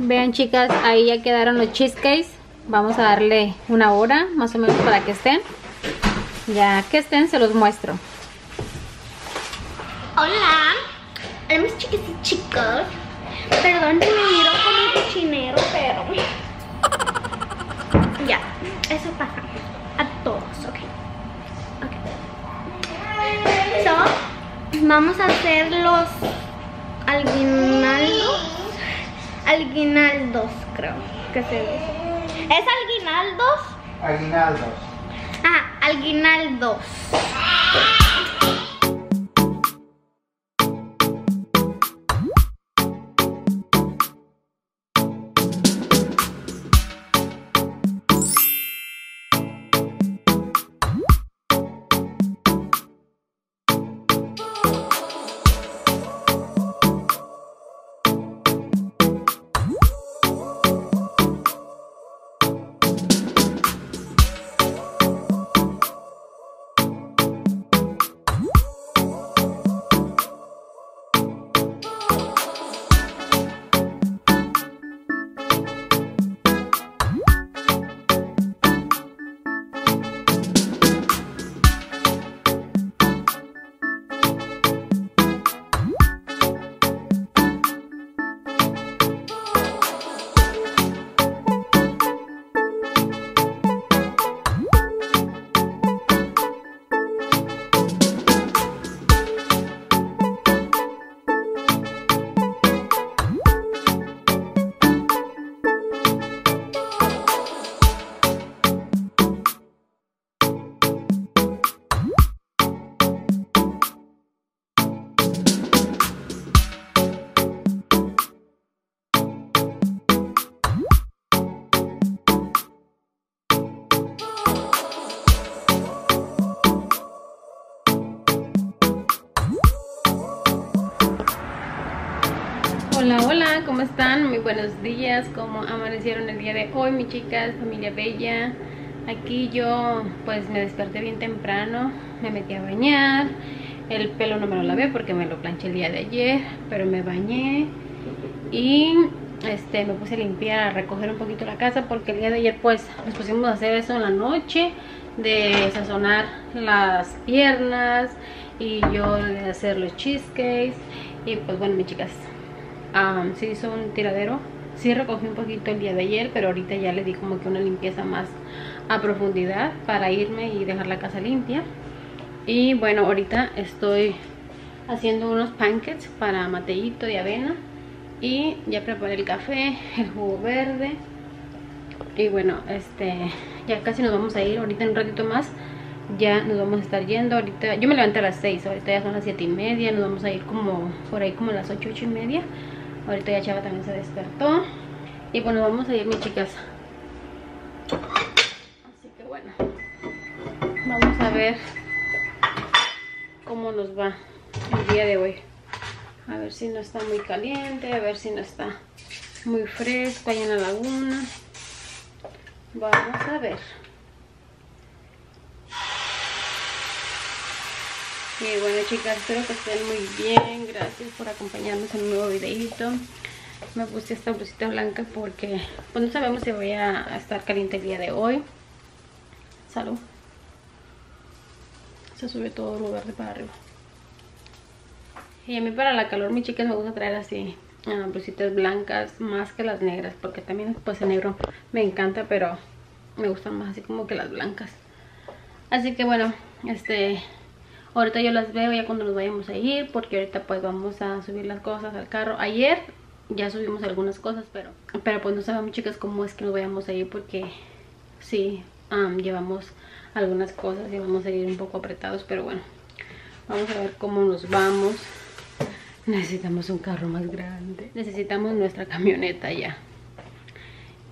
Vean, chicas, ahí ya quedaron los cheesecakes. Vamos a darle una hora más o menos para que estén. Ya que estén, se los muestro. Hola, hola mis chicas y chicos. Perdón si me miro como cochinero, pero ya, eso pasa a todos, ok. So, vamos a hacer los alguinaldos, creo que se dice. ¿Es alguinaldos? Alguinaldos. Ah, alguinaldos. Hola, hola, ¿cómo están? Muy buenos días, ¿cómo amanecieron el día de hoy, mis chicas, familia bella? Aquí yo, pues, me desperté bien temprano, me metí a bañar, el pelo no me lo lavé porque me lo planché el día de ayer, pero me bañé y, me puse a limpiar, a recoger un poquito la casa porque el día de ayer, pues, nos pusimos a hacer eso en la noche, de sazonar las piernas y yo de hacer los cheesecakes y, pues, bueno, mis chicas. Sí hizo un tiradero, sí recogí un poquito el día de ayer, pero ahorita ya le di como que una limpieza más a profundidad para irme y dejar la casa limpia. Y bueno, ahorita estoy haciendo unos pancakes para Mateíto de avena y ya preparé el café, el jugo verde. Y bueno, ya casi nos vamos a ir, ahorita en un ratito más ya nos vamos a estar yendo. Ahorita yo me levanté a las 6, ahorita ya son las 7:30, nos vamos a ir como por ahí como a las 8, 8:30. Ahorita ya Chava también se despertó. Y bueno, vamos a ir, mis chicas. Así que bueno, vamos a ver cómo nos va el día de hoy. A ver si no está muy caliente, a ver si no está muy fresco allá en la laguna. Vamos a ver. Y bueno, chicas, espero que estén muy bien. Gracias por acompañarnos en un nuevo videito. Me puse esta blusita blanca porque pues no sabemos si voy a estar caliente el día de hoy. Salud. Se sube todo lo verde para arriba. Y a mí para la calor, mis chicas, me gusta traer así blusitas blancas más que las negras, porque también pues el negro me encanta, pero me gustan más así como que las blancas. Así que bueno, ahorita yo las veo ya cuando nos vayamos a ir, porque ahorita pues vamos a subir las cosas al carro. Ayer ya subimos algunas cosas, pero pues no sabemos, chicas, cómo es que nos vayamos a ir, porque sí, llevamos algunas cosas y vamos a ir un poco apretados, pero bueno, vamos a ver cómo nos vamos. Necesitamos un carro más grande, necesitamos nuestra camioneta ya.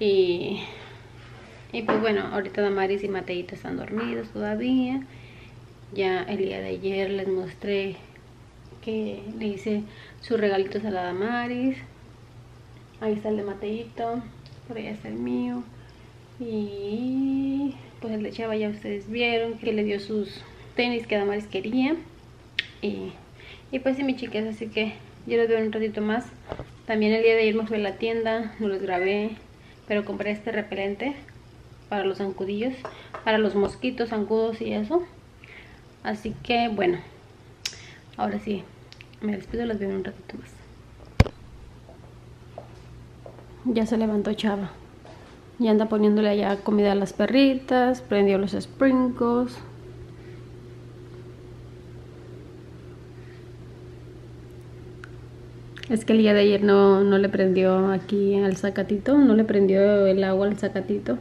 Y pues bueno, ahorita Damaris y Mateíta están dormidos todavía. Ya el día de ayer les mostré que le hice sus regalitos a la Damaris. Ahí está el de Mateíto, por ahí está el mío. Y pues el de Chava ya ustedes vieron que le dio sus tenis que Damaris quería. Y pues sí, mis chicas, así que yo los veo en un ratito más También el día de ayer me fui a la tienda, no les grabé, pero compré este repelente para los zancudillos, para los mosquitos, zancudos y eso. Así que bueno, ahora sí, me despido, los veo en un ratito más. Ya se levantó Chava y anda poniéndole allá comida a las perritas, prendió los sprinkles. Es que el día de ayer no le prendió aquí al zacatito, no le prendió el agua al zacatito.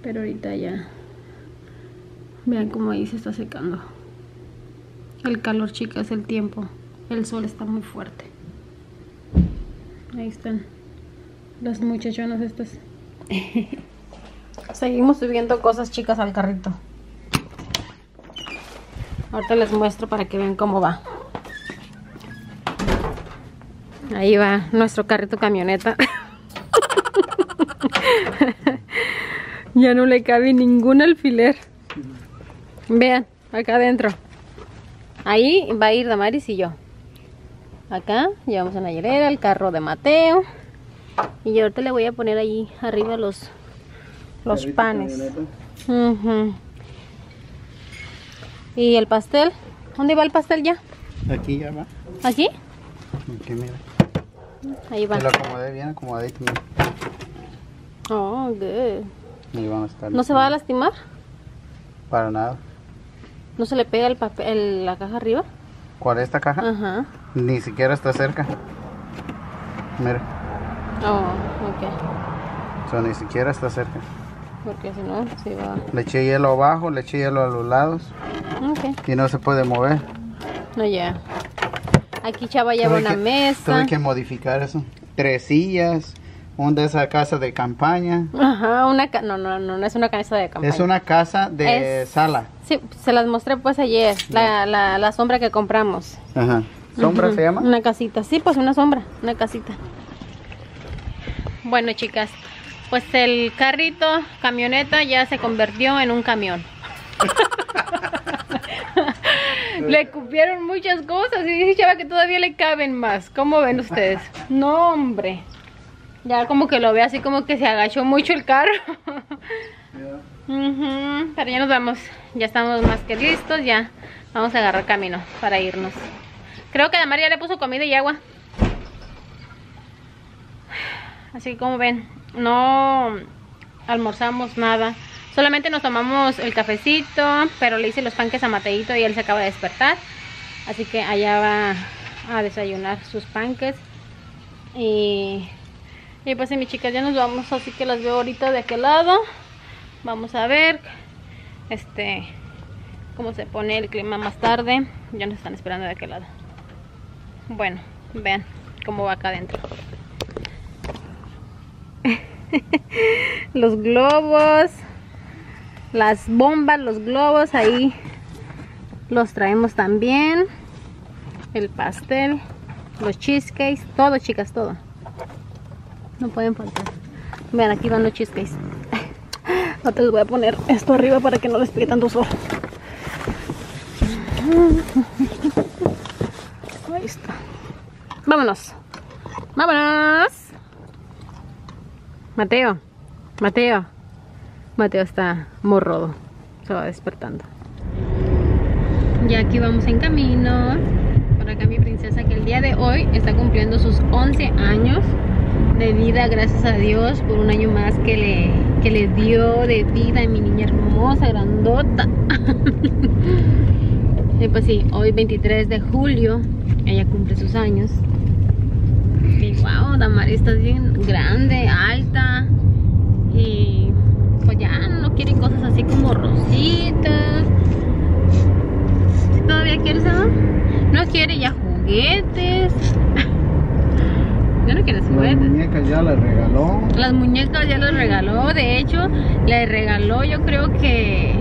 Pero ahorita ya, vean cómo ahí se está secando. El calor, chicas, el tiempo, el sol está muy fuerte. Ahí están las muchachonas estas. Seguimos subiendo cosas, chicas, al carrito. Ahorita les muestro para que vean cómo va. Ahí va nuestro carrito camioneta. Ya no le cabe ningún alfiler. Vean, acá adentro. Ahí va a ir Damaris y yo. Acá llevamos a Nayelera, el carro de Mateo. Y yo ahorita le voy a poner ahí arriba los panes. Y el pastel. ¿Dónde va el pastel ya? Aquí ya va. ¿Aquí? Aquí, mira. Ahí va. Te lo acomodé bien acomodadito. Oh, good. ¿No se va a lastimar? Para nada. ¿No se le pega el papel, la caja arriba? ¿Cuál es esta caja? Ajá. Ni siquiera está cerca. Mira. Oh, ok. O sea, ni siquiera está cerca. Porque si no, se va. Le eché hielo abajo, le eché hielo a los lados. Ok. Y no se puede mover. No, ya. Yeah. Aquí Chava lleva una mesa. Tuve que modificar eso. 3 sillas. De esa casa de campaña. Ajá, no es una casa de campaña. Es una casa de sala. Sí, se las mostré pues ayer, la sombra que compramos. Ajá. ¿Sombra se llama? Una casita, sí, pues una sombra, una casita. Bueno, chicas, pues el carrito, camioneta, ya se convirtió en un camión. Le cupieron muchas cosas y dice Chava que todavía le caben más. ¿Cómo ven ustedes? No, hombre. Ya como que lo ve así como que se agachó mucho el carro. Pero ya nos vamos. Ya estamos más que listos. Ya vamos a agarrar camino para irnos. Creo que Damaris ya le puso comida y agua. Así que como ven, no almorzamos nada. Solamente nos tomamos el cafecito. Pero le hice los panques a Mateito y él se acaba de despertar. Así que allá va a desayunar sus panques. Y pues sí, mis chicas, ya nos vamos, así que las veo ahorita de aquel lado. Vamos a ver cómo se pone el clima más tarde. Ya nos están esperando de aquel lado. Bueno, vean cómo va acá adentro. Los globos, las bombas, los globos, ahí los traemos también. El pastel, los cheesecakes, todo, chicas, todo. No pueden faltar. Vean, aquí van los cheesecakes. No te voy a poner esto arriba para que no les pegue tanto sol. Ahí está. Vámonos. Vámonos. Mateo. Mateo. Mateo está morrodo. Se va despertando. Y aquí vamos en camino. Por acá mi princesa, que el día de hoy está cumpliendo sus 11 años. De vida, gracias a Dios por un año más que le dio de vida, mi niña hermosa, grandota. Y pues sí, hoy 23 de julio ella cumple sus años. Y wow, Damaris está bien grande, alta. Y pues ya no quiere cosas así como rositas. ¿Todavía quiere eso? No quiere ya juguetes. No las muñecas ya las regaló. Las muñecas ya las regaló. De hecho, le regaló, yo creo que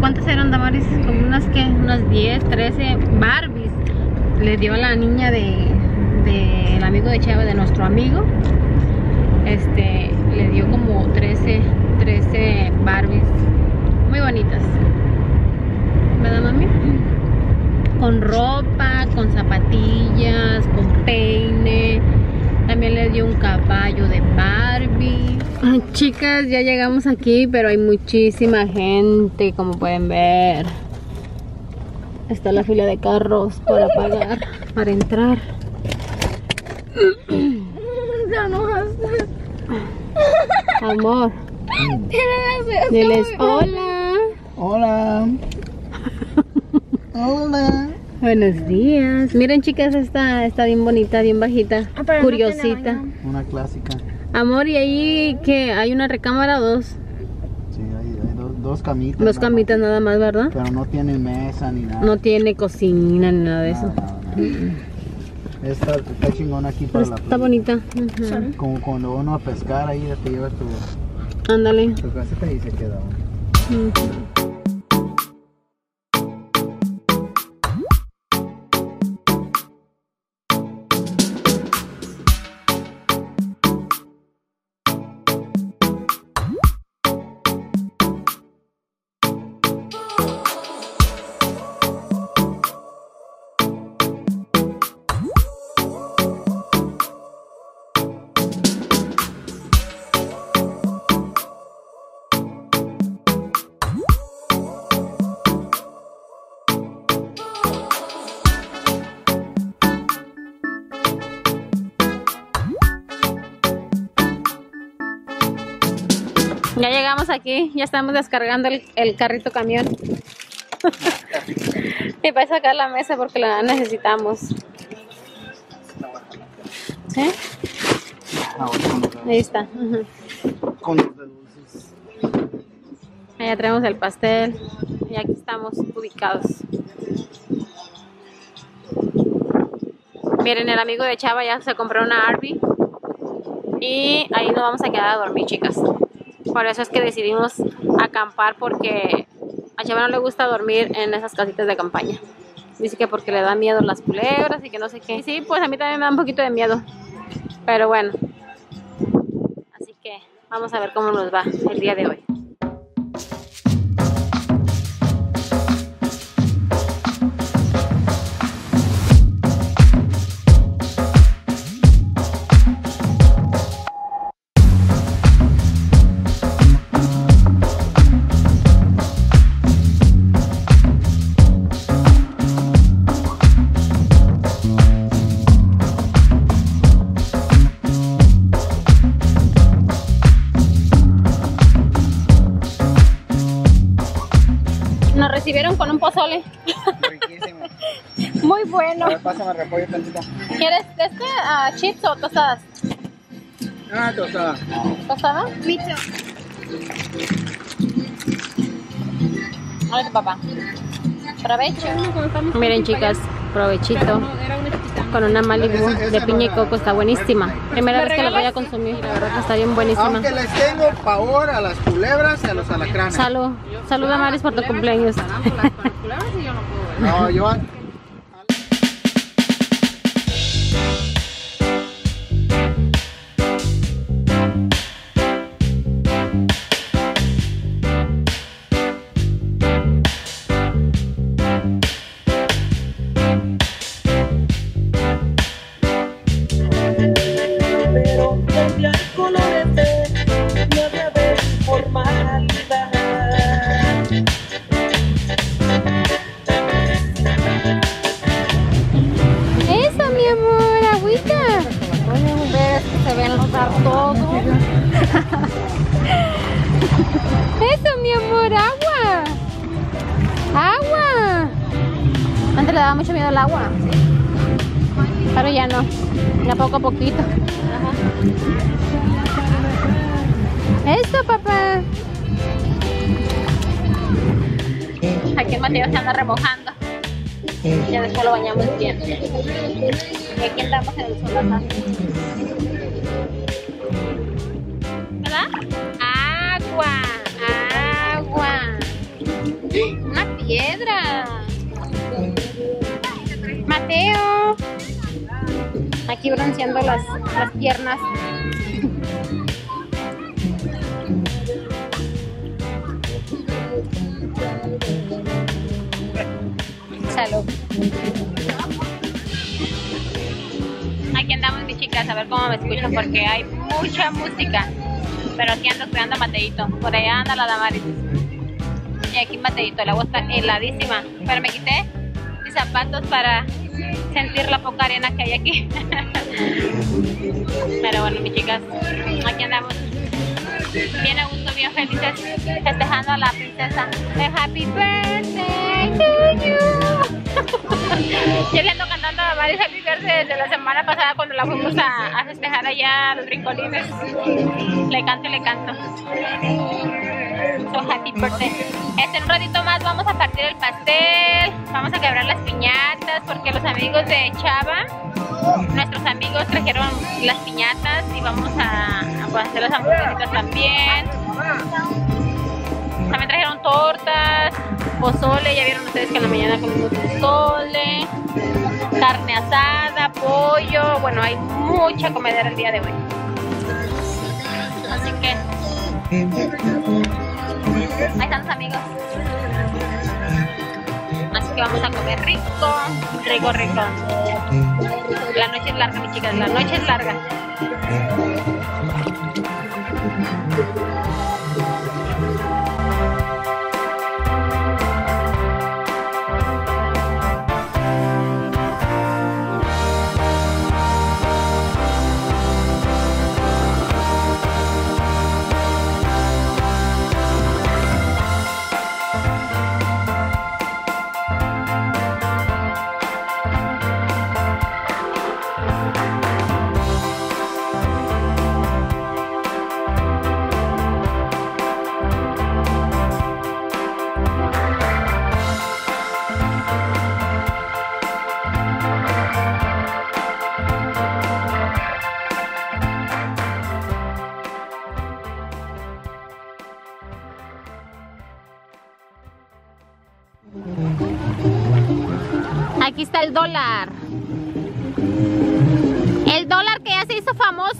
¿cuántas eran, Damaris? Como unas 10, 13 Barbies. Le dio a la niña del amigo de Chava, de nuestro amigo. Le dio como 13 Barbies. Muy bonitas. ¿Verdad, mami? con ropa, con zapatillas, con peine. También les dio un caballo de Barbie. Ay, chicas, ya llegamos aquí, pero hay muchísima gente, como pueden ver. Está la fila de carros para pagar, para entrar. Ya no haces. Amor. Diles hola. Hola. Hola. Buenos días. Miren, chicas, está bien bonita, bien bajita, curiosita. No, una clásica. Amor, ¿y ahí que hay una recámara o dos? Sí, hay dos camitas. Dos camitas nada más, ¿verdad? Pero no tiene mesa ni nada. No tiene cocina ni nada de eso. No. Esta está chingona aquí para la playa. Está bonita. Como cuando uno a pescar, ahí te llevas tu... Ándale. Tu casita y se queda uno. Ya llegamos aquí, ya estamos descargando el carrito camión. Y para sacar la mesa porque la necesitamos. ¿Sí? Ahí está. Allá traemos el pastel y aquí estamos ubicados. Miren, el amigo de Chava ya se compró una Arby y ahí nos vamos a quedar a dormir, chicas. Por eso es que decidimos acampar, porque a Chava no le gusta dormir en esas casitas de campaña. Dice que porque le da miedo las culebras y que no sé qué. Y sí, pues a mí también me da un poquito de miedo. Pero bueno, así que vamos a ver cómo nos va el día de hoy. Recibieron con un pozole. Riquísimo. Muy bueno. A ver, pásame el repollo tantito. ¿Quieres este chips o tostadas? Ah, tostadas. ¿Tostada? Mito. Hola, papá. Provecho. Miren, chicas, provechito. Con una Malibu de piña y coco, está buenísima. Primera vez que la voy a consumir, la verdad que está bien buenísima. Aunque les tengo pavor a las culebras y a los alacranes. Salud. Salud a Maris por tu cumpleaños. No, yo... Eso, mi amor, agua. Agua. Antes le daba mucho miedo el agua, pero ya no. Ya poco a poquito. Eso, papá. Aquí Mateo se anda remojando. Ya después lo bañamos bien. Y aquí andamos en el sol bastante. Agua, agua, una piedra. Mateo, aquí bronceando las piernas. Salud. Aquí andamos, mis chicas, a ver cómo me escuchan porque hay mucha música. Pero aquí ando cuidando a Mateito. Por allá anda la Damaris. Y aquí Mateito, el agua está heladísima. Pero me quité mis zapatos para sentir la poca arena que hay aquí. Pero bueno, mis chicas, aquí andamos. Bien a gusto, bien felices, festejando a la princesa. Happy birthday to you. Yo le ando cantando a Damaris Happy Birthday desde la semana pasada cuando la fuimos a festejar allá a los Rincolines. Le canto y le canto. So happy birthday. En un ratito más vamos a partir el pastel, vamos a quebrar las piñatas porque los amigos de Chava, nuestros amigos, trajeron las piñatas y vamos a hacer las hamburguesitas también. También trajeron tortas, pozole, ya vieron ustedes que en la mañana comimos pozole, carne asada, pollo, bueno, hay mucha comedera el día de hoy. Así que ahí están los amigos. Así que vamos a comer rico, rico, rico. La noche es larga, mis chicas, la noche es larga. Aquí está el dólar. El dólar que ya se hizo famoso.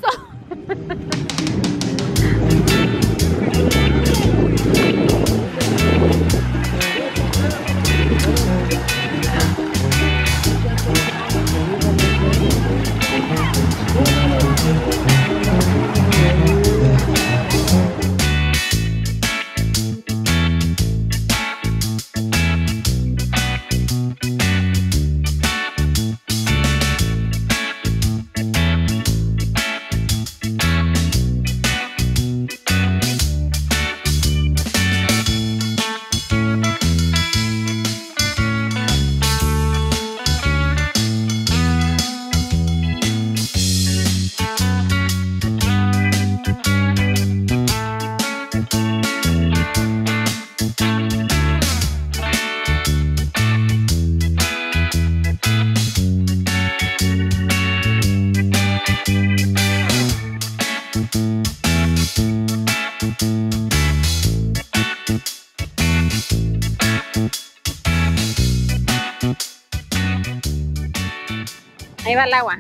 Ahí va el agua.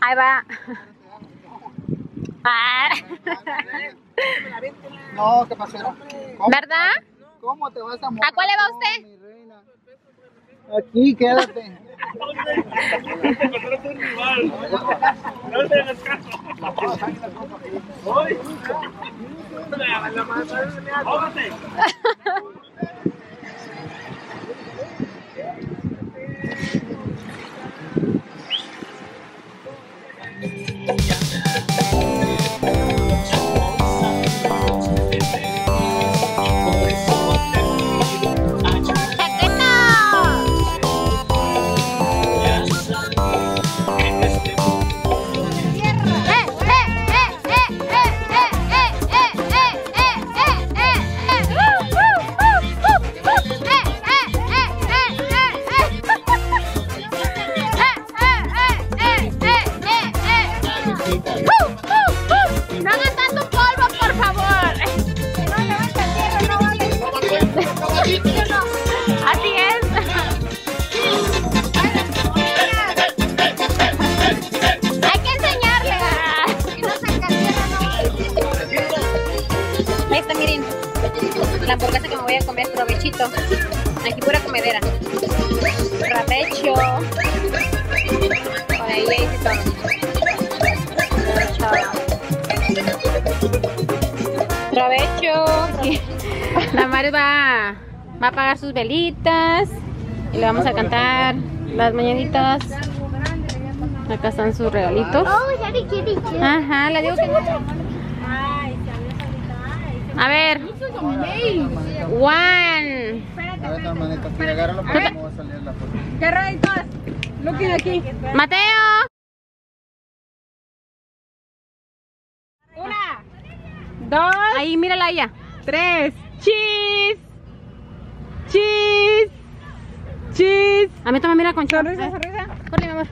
Ahí va. Ah. No, ¿qué pasó? ¿Verdad? ¿Cómo te vas a morir? ¿A cuál le va usted? Mi reina. Aquí, quédate. No te hagas caso. aquí. La Mares va a apagar sus velitas y le vamos a cantar las mañanitas. Acá están sus regalitos. Ajá, le digo que no. A ver. One. Espérate, aquí. Mateo. Una, dos, ahí mírala ya. Tres, cheese, cheese, cheese. A mí también mira con sonrisa, sonrisa. Corre, mi amor.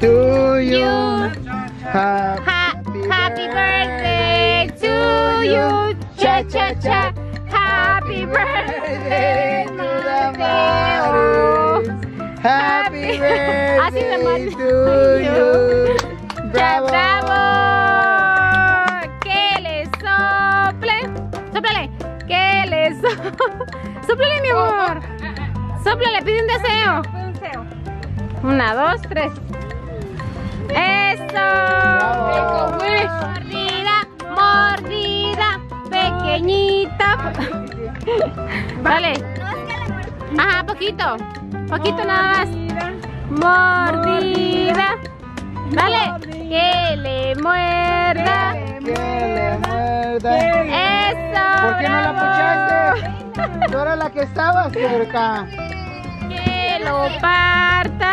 To you, happy birthday to you, cha cha cha. Happy birthday to the Mares. Happy birthday to you. ¡Bravo! ¡Bravo! ¡Que le sople! ¡Sóplale! ¡Que le sople! ¡Sóplale, mi amor! ¡Sóplale! ¡Pide un deseo! ¡Pide un deseo! Una, dos, tres. ¡Eso! ¡Bravo! ¡Mordida! ¡Mordida! ¡Pequeñita! ¡Vale! ¡Ajá! ¡Poquito! ¡Poquito nada más! ¡Mordida! Vale, que le muerda. Que le muerda. Eso. ¿Por qué bravo. No la puchaste? Tú eras la que estabas cerca. Que lo parta.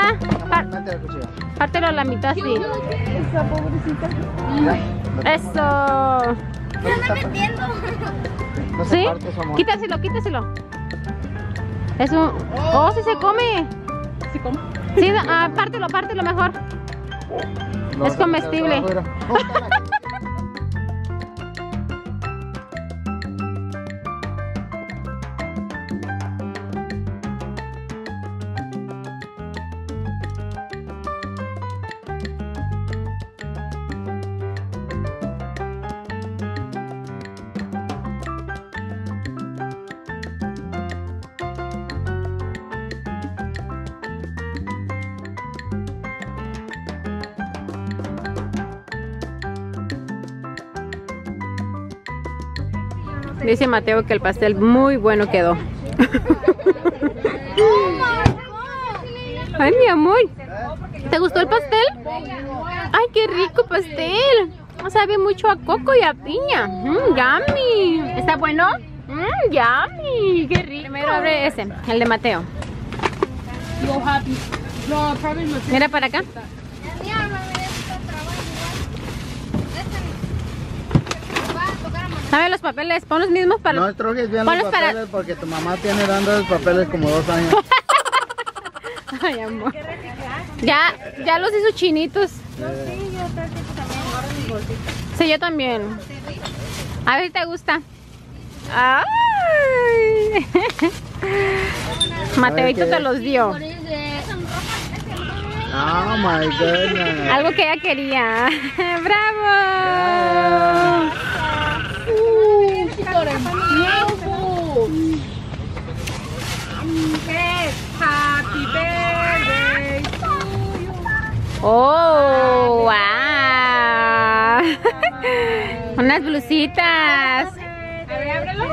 Pártelo a la mitad, sí. Esa pobrecita. Eso. No me entiendo. ¿Sí? Quítaselo, quítaselo. Eso. Oh, si se come. ¿Se come? Sí, pártelo, pártelo mejor. Es comestible. Dice Mateo que el pastel muy bueno quedó. Ay, mi amor, ¿te gustó el pastel? Ay, qué rico pastel. Sabe mucho a coco y a piña. Yummy. ¿Está bueno? Yummy. Qué rico. Primero abre ese, el de Mateo. Mira para acá. ¿Sabes los papeles? Pon los mismos para... No trojes bien los papeles para... porque tu mamá tiene dando los papeles como 2 años. Ay, amor. Ya los hizo chinitos. No, sí, yo también guardo. Sí, yo también. A ver si te gusta. Ay. Mateito te los dio. Oh, my goodness. Algo que ella quería. ¡Bravo! Yeah. Happy birthday to you. Oh, wow. Unas blusitas. A ver, ábrelo.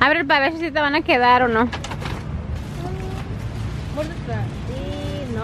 Abre para ver si te van a quedar o no. Sí, no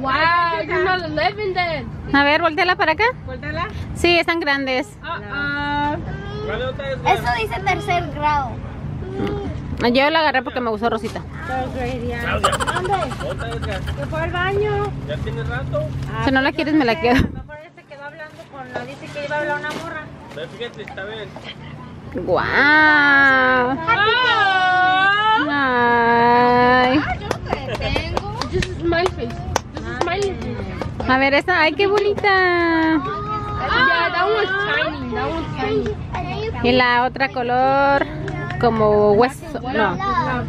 Wow, you're not 11 then. A ver, volteala para acá. ¿Volteala? Sí, están grandes. Eso dice 3er grado. Yo la agarré porque me gustó rosita. ¿Dónde? Fue al baño. ¿Ya tiene rato? Si no la quieres me la quedo. Mejor este quedó hablando con la... Dice que iba a hablar una morra. Fíjate, está bien. ¡Guau! ¡Ay! Yo no te detengo. This is my face. This is my face. A ver esta. ¡Ay, qué bonita! Yeah, that one's tiny. Y la otra color como hueso. No. Love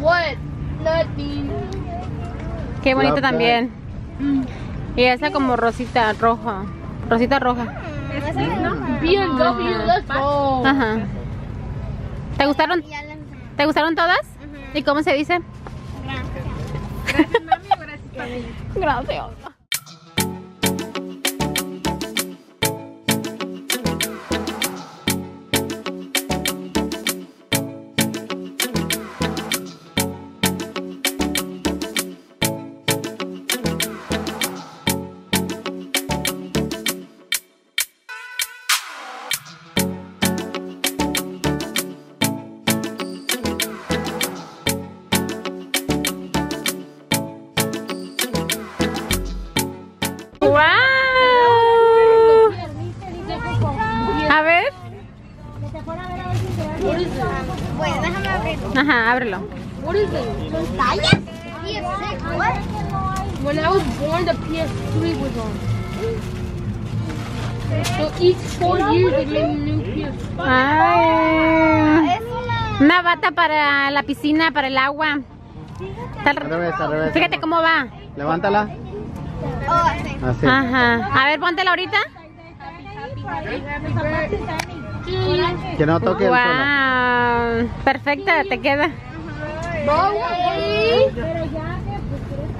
wood. Love bean. Qué bonito también. Y esa como rosita roja. Rosita roja. Ajá. ¿Te gustaron? ¿Te gustaron todas? ¿Y cómo se dice? Gracias. Gracias, mami. Gracias, papi. Gracias. Bueno, déjame abrirlo. Ajá, ábrelo. What is it? ¿Montaña? PS6, what? When I was born, the PS3 was on. So each 4 years they made a new PS3. Ah, es una bata para la piscina, para el agua. Fíjate cómo va. Levántala. Oh, así. Ajá. A ver, póntela ahorita. Que no toque el suelo. Perfecta, te queda.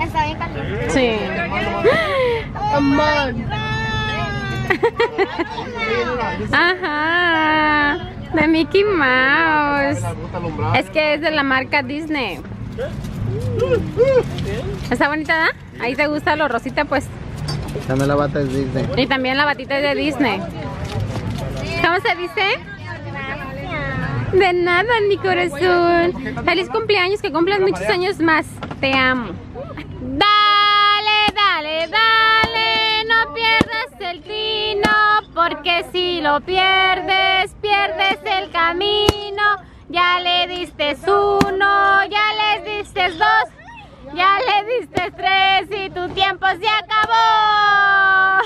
Está bien caliente. Sí. Ajá. De Mickey Mouse. Es que es de la marca Disney. Está bonita, ¿verdad? ¿No? Ahí te gusta lo rosita, pues. También la bata es Disney. Y también la batita es de Disney. ¿Cómo se dice? Gracias. De nada, mi corazón. Feliz cumpleaños, que cumplas muchos años más. Te amo. Dale, dale, dale. No pierdas el tino, porque si lo pierdes, pierdes el camino. Ya le diste 1, ya les diste 2, ya le diste 3 y tu tiempo se acabó.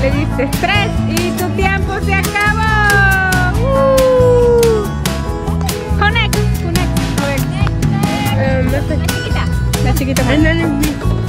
Le diste 3 y tu tiempo se acabó. Connect. A ver. La chiquita. La chiquita.